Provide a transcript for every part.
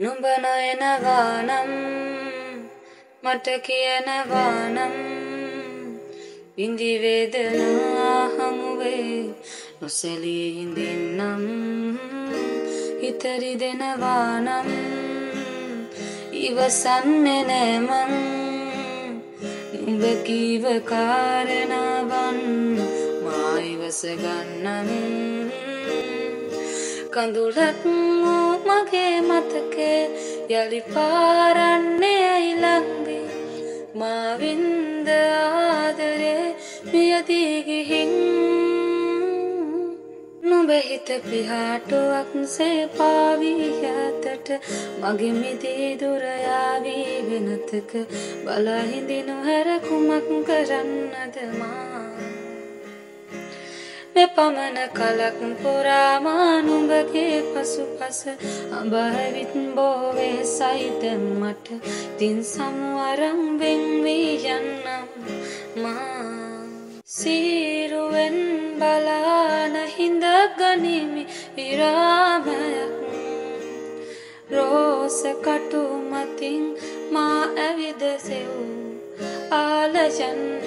Lumbana ena vanam, mataki ena vanam, indivedana hamuve, noseli indinam, itari dena vanam, ivasanne neman, numbekiva karenavan, maivasaganan, kanduratmo. Mage matake yali paranne ailangi mavinda adare miyadige hin numbe hita pihaatu akse paavi yatata mage mide durayavi venataka bala hindinu hara kumak karannada ma Me pamana kalak pura manumba ke pasu pasa ambhavit bove saite mat din samwaram vengvi yannam ma siruen balana hindaganimi viramayak rosa katu matin ma avidaseu alajan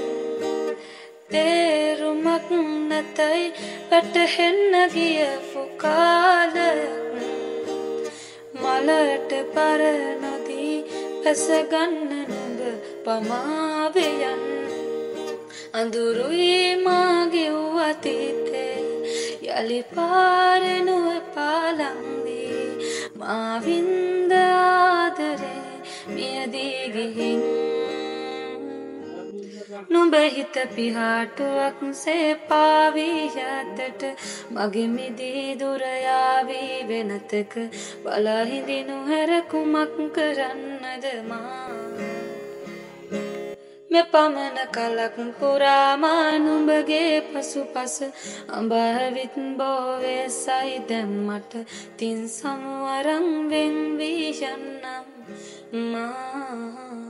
Terumak natai pathenna giya fukalayak Malata paranadi pasaganna nuba pamaveyan Andurui magi uvatite yali parenu palandi Mavinda adare miyadigihing Numbe hita pihaatu akse paavi yatata mage midi durayavi venataka bala hindinu hara kumak karannada ma me pamana kalak pura manumbage pasupas amba vit bove saide mata tin samwarang ven vishanam ma